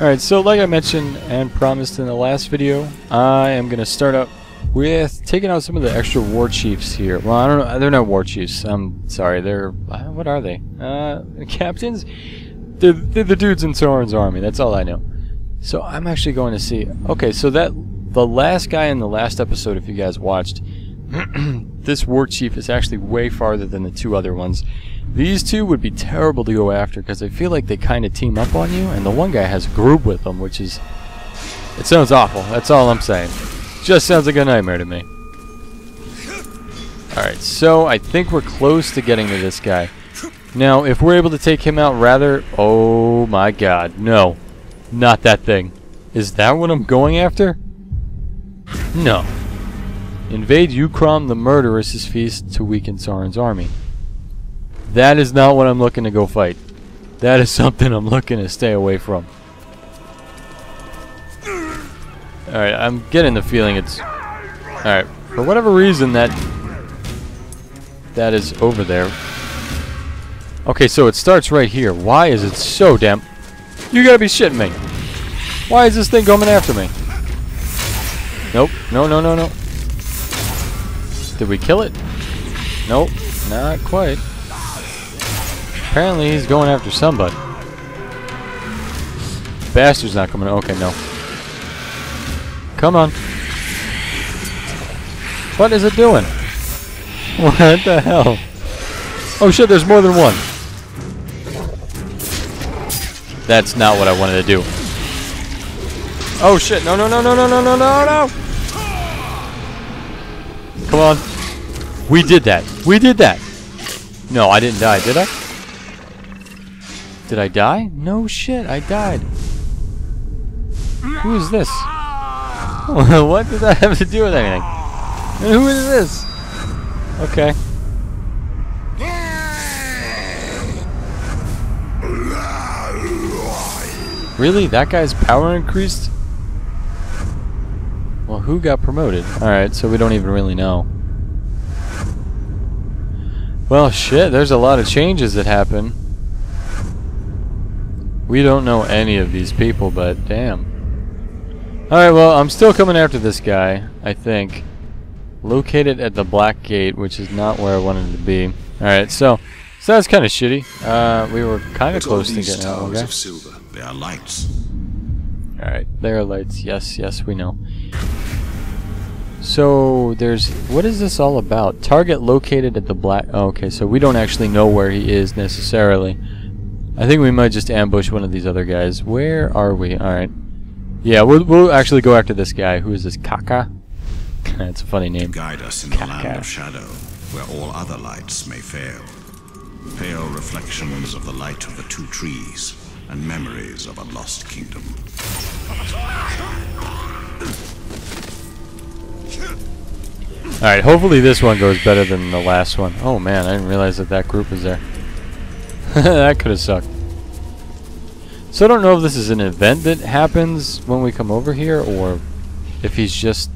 Alright, so like I mentioned and promised in the last video, I am going to start up with taking out some of the extra war chiefs here. Well, I don't know, they're not war chiefs, I'm sorry, they're, what are they? Captains? They're the dudes in Sauron's army, that's all I know. So I'm actually going to see, okay, so that, the last guy in the last episode, if you guys watched, this war chief is actually way farther than the two other ones. These two would be terrible to go after because I feel like they kind of team up on you, and the one guy has a group with them, which is, it sounds awful, that's all I'm saying. Just sounds like a nightmare to me. Alright, so I think we're close to getting to this guy. Now, if we're able to take him out rather, oh my god, no. Not that thing. Is that what I'm going after? No. Invade Ucrom the Murderous' feast to weaken Sauron's army. That is not what I'm looking to go fight. That is something I'm looking to stay away from. Alright, I'm getting the feeling it's... Alright, for whatever reason that is over there. Okay, so it starts right here. Why is it so damn... You gotta be shitting me. Why is this thing coming after me? Nope. No, no, no, no. Did we kill it? Nope. Not quite. Apparently he's going after somebody. Bastard's not coming. Okay, no. Come on. What is it doing? What the hell? Oh shit, there's more than one. That's not what I wanted to do. Oh shit, no, no, no, no, no, no, no, no, no. Come on. We did that. We did that. No, I didn't die, did I? Did I die? No shit, I died. Who is this? What does that have to do with anything? And who is this? Okay. Really? That guy's power increased? Well, who got promoted? Alright, so we don't even really know. Well, shit, there's a lot of changes that happen. We don't know any of these people, but damn. Alright, well, I'm still coming after this guy, I think. Located at the Black Gate, which is not where I wanted to be. Alright, so that's kind of shitty. We were kind of close to getting out. Okay. There are lights. Alright, there are lights. Yes, yes, we know. So, there's... What is this all about? Target located at the Black... Oh, okay, so we don't actually know where he is, necessarily. I think we might just ambush one of these other guys. Where are we? Alright. Yeah, we'll actually go after this guy. Who is this? Kaka? That's a funny name. Guide us in Kaka. The land of shadow, where all other lights may fail. Pale reflections of the light of the two trees, and memories of a lost kingdom. Alright, hopefully this one goes better than the last one. Oh man, I didn't realize that group was there. That could have sucked. So I don't know if this is an event that happens when we come over here, or if he's just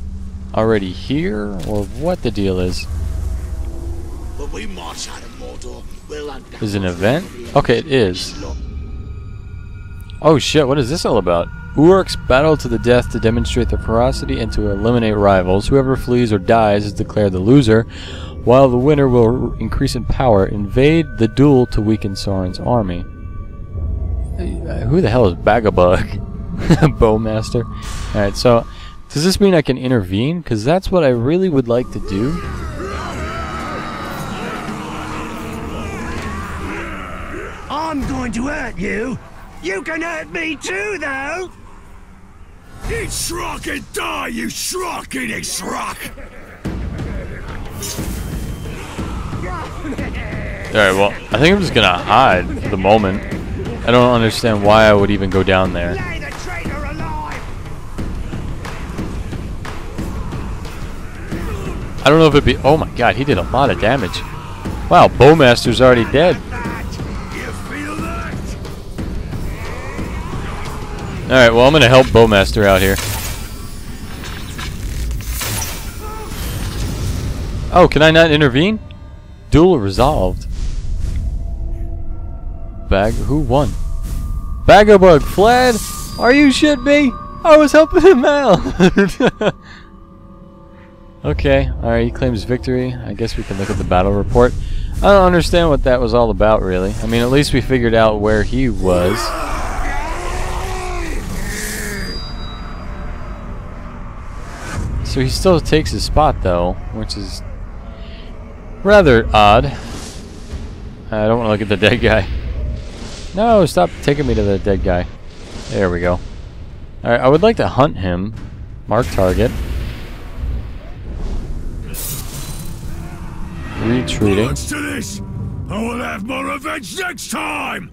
already here, or what the deal is. When we march out of Mordor, we'll is an event? Okay, it is. Oh shit, what is this all about? Uruk's battle to the death to demonstrate their ferocity and to eliminate rivals. Whoever flees or dies is declared the loser, while the winner will increase in power. Invade the duel to weaken Sauron's army. Who the hell is Bagabug? Bowmaster. Alright, so does this mean I can intervene? Because that's what I really would like to do. I'm going to hurt you. You can hurt me too, though. You shrock and die, you shrock eating shrock. Alright, well, I think I'm just going to hide for the moment. I don't understand why I would even go down there. Lay the traitor alive. I don't know if it'd be... Oh my god, he did a lot of damage. Wow, Bowmaster's already dead. Alright, well I'm gonna help Bowmaster out here. Oh, can I not intervene? Duel resolved. Who won? Bagabug fled? Are you shitting me? I was helping him out! Okay, alright, he claims victory. I guess we can look at the battle report. I don't understand what that was all about, really. I mean, at least we figured out where he was. So he still takes his spot, though, which is rather odd. I don't want to look at the dead guy. No, stop taking me to the dead guy. There we go. Alright, I would like to hunt him. Mark target. Retreating. What's to this? I will have more revenge next time!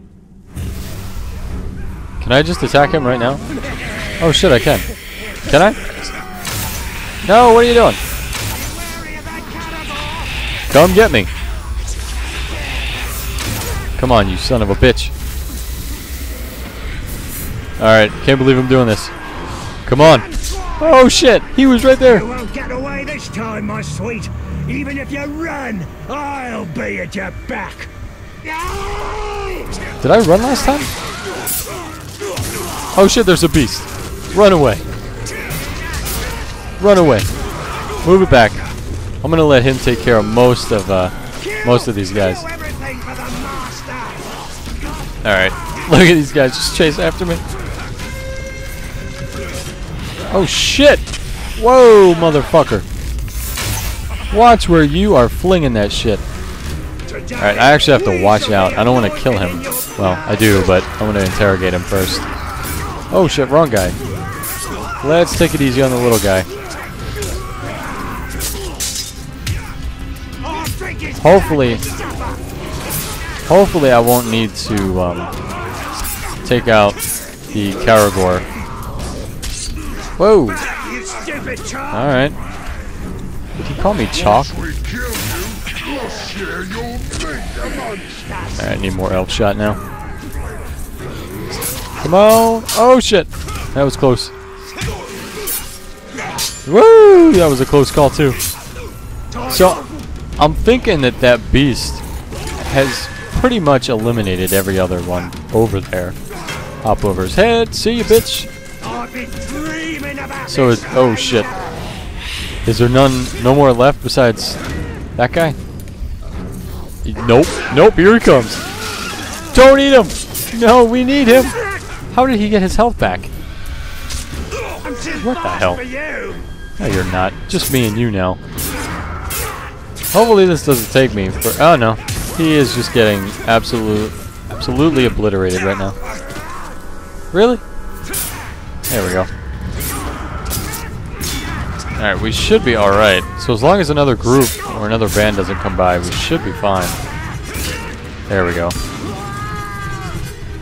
Can I just attack him right now? Oh shit, I can. Can I? No, what are you doing? Come get me. Come on, you son of a bitch. Alright, can't believe I'm doing this. Come on. Oh shit, he was right there. You won't get away this time, my sweet. Even if you run, I'll be at your back. Did I run last time? Oh shit, there's a beast. Run away. Run away. Move it back. I'm gonna let him take care of most of these guys. Alright, look at these guys just chase after me. Oh shit! Whoa, motherfucker. Watch where you are flinging that shit. Alright, I actually have to watch out. I don't want to kill him. Well, I do, but I want to interrogate him first. Oh shit, wrong guy. Let's take it easy on the little guy. Hopefully I won't need to take out the Caragor. Whoa! Alright. Did he call me Chalk? Alright, I need more elf shot now. Come on! Oh shit! That was close. Woo! That was a close call too. So, I'm thinking that that beast has pretty much eliminated every other one over there. Hop over his head. See you, bitch! So it's... oh shit. Is there no more left besides that guy? Nope. Nope, here he comes. Don't eat him! No, we need him! How did he get his health back? What the hell? No, you're not. Just me and you now. Hopefully this doesn't take me for... oh no. He is just getting absolutely obliterated right now. Really? There we go. Alright, we should be alright. So as long as another group or another band doesn't come by, we should be fine. There we go.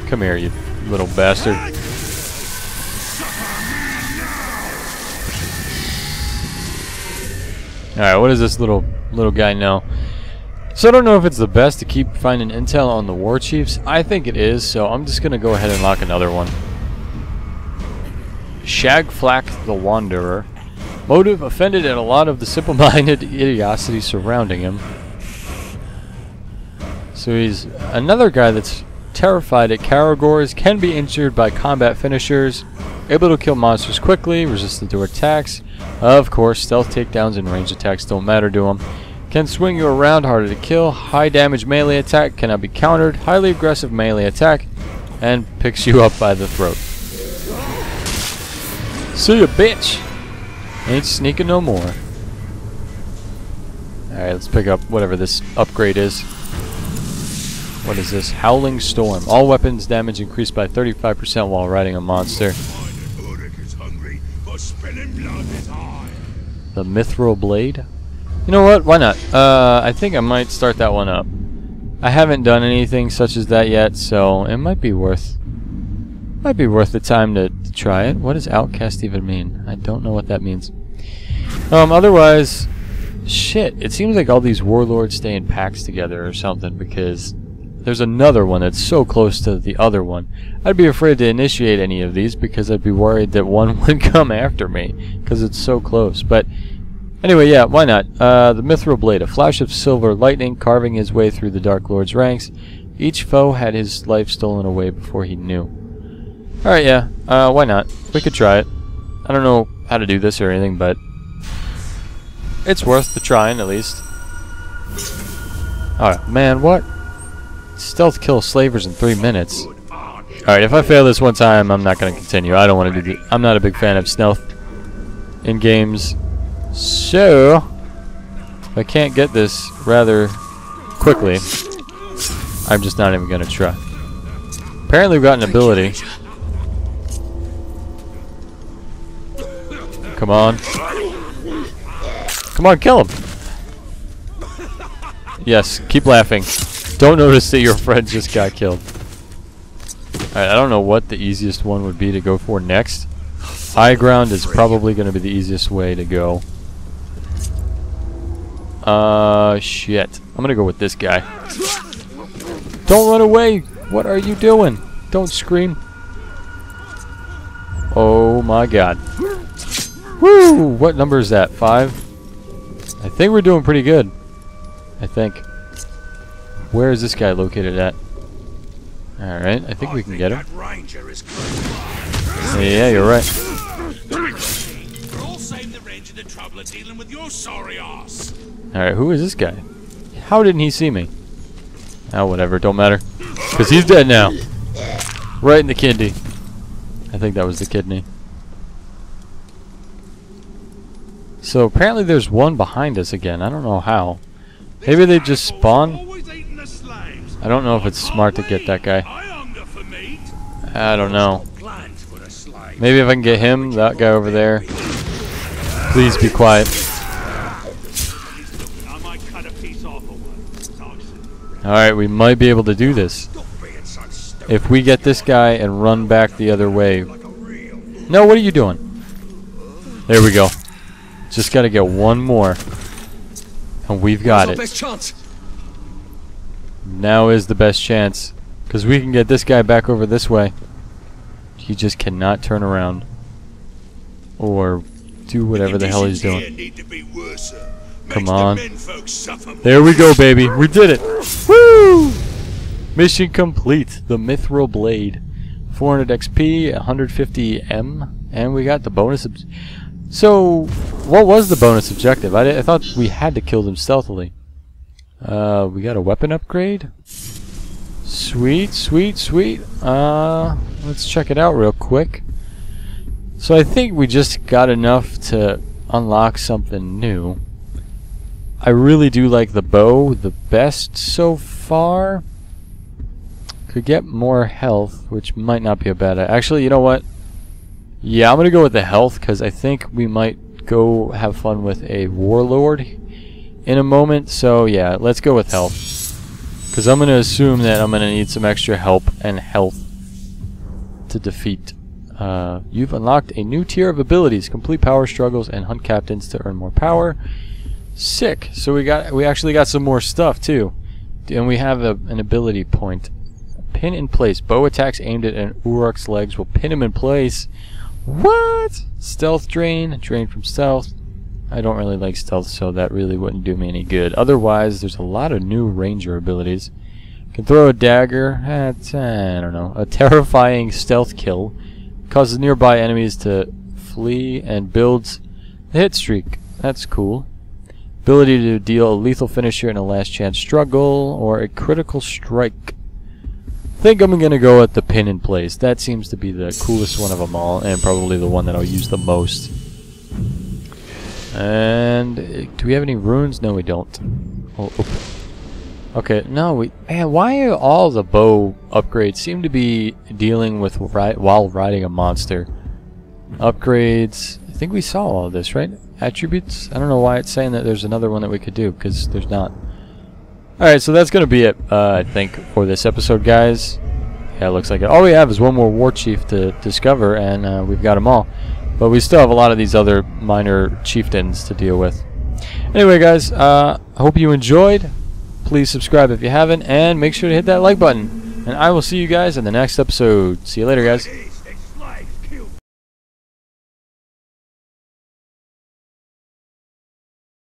Come here, you little bastard. Alright, what does this little guy know? So I don't know if it's the best to keep finding intel on the war chiefs. I think it is, so I'm just gonna go ahead and lock another one. Shagflak the Wanderer. Motive offended at a lot of the simple-minded idiocy surrounding him. So he's another guy that's terrified at Caragors, can be injured by combat finishers, able to kill monsters quickly, resistant to attacks. Of course, stealth takedowns and range attacks don't matter to him. Can swing you around, harder to kill, high damage melee attack, cannot be countered, highly aggressive melee attack, and picks you up by the throat. See ya, bitch! Ain't sneaking no more. Alright, let's pick up whatever this upgrade is. What is this? Howling Storm. All weapons damage increased by 35% while riding a monster. The Mithril Blade? You know what? Why not? I think I might start that one up. I haven't done anything such as that yet, so it might be worth... the time to try it. What does outcast even mean? I don't know what that means. Otherwise, shit, it seems like all these warlords stay in packs together or something, because there's another one that's so close to the other one. I'd be afraid to initiate any of these because I'd be worried that one would come after me because it's so close. But anyway, yeah, why not? The Mithril Blade, a flash of silver lightning carving his way through the Dark Lord's ranks. Each foe had his life stolen away before he knew. Alright, yeah. Why not? We could try it. I don't know how to do this or anything, but it's worth the trying, at least. Alright, man, what? Stealth kill slavers in 3 minutes. Alright, if I fail this one time, I'm not going to continue. I don't want to do this. I'm not a big fan of stealth in games. So, if I can't get this rather quickly, I'm just not even going to try. Apparently, we've got an ability. Come on. Come on, kill him! Yes, keep laughing. Don't notice that your friend just got killed. Alright, I don't know what the easiest one would be to go for next. High ground is probably going to be the easiest way to go. Shit. I'm going to go with this guy. Don't run away! What are you doing? Don't scream. Oh my god. Woo! What number is that? 5? I think we're doing pretty good. I think. Where is this guy located at? Alright, I think we can get him. Yeah, you're right. Alright, who is this guy? How didn't he see me? Oh, whatever, don't matter. Because he's dead now. Right in the kidney. I think that was the kidney. So apparently there's one behind us again. I don't know how. Maybe they just spawn. I don't know if it's smart to get that guy. I don't know. Maybe if I can get him, that guy over there. Please be quiet. Alright, we might be able to do this. If we get this guy and run back the other way. No, what are you doing? There we go. Just gotta get one more. And we've got it. Now is the best chance. Because we can get this guy back over this way. He just cannot turn around. Or do whatever the hell he's doing. Come on. There we go, baby. We did it. Woo! Mission complete. The Mithril Blade. 400 XP, 150 M, and we got the bonus. So, what was the bonus objective? I thought we had to kill them stealthily. We got a weapon upgrade. Sweet, sweet, sweet. Let's check it out real quick. So I think we just got enough to unlock something new. I really do like the bow the best so far. Could get more health, which might not be a bad idea. Actually, you know what? Yeah, I'm going to go with the health because I think we might go have fun with a warlord in a moment. So yeah, let's go with health because I'm going to assume that I'm going to need some extra help and health to defeat. You've unlocked a new tier of abilities. Complete power struggles and hunt captains to earn more power. Sick. So we actually got some more stuff too, and we have an ability point. Pin in place. Bow attacks aimed at an Uruk's legs will pin him in place. What? Stealth drain. Drain from stealth. I don't really like stealth, so that really wouldn't do me any good. Otherwise, there's a lot of new ranger abilities. Can throw a dagger at, I don't know, a terrifying stealth kill. Causes nearby enemies to flee and builds a hit streak. That's cool. Ability to deal a lethal finisher in a last chance struggle or a critical strike. I think I'm going to go with the pin in place. That seems to be the coolest one of them all and probably the one that I'll use the most. And do we have any runes? No, we don't. Oh, okay, no, man, why are all the bow upgrades seem to be dealing with while riding a monster? Upgrades. I think we saw all this, right? Attributes? I don't know why it's saying that there's another one that we could do, because there's not. Alright, so that's going to be it, I think, for this episode, guys. Yeah, it looks like it. All we have is one more war chief to discover, and we've got them all. But we still have a lot of these other minor chieftains to deal with. Anyway, guys, I hope you enjoyed. Please subscribe if you haven't, and make sure to hit that like button. And I will see you guys in the next episode. See you later, guys.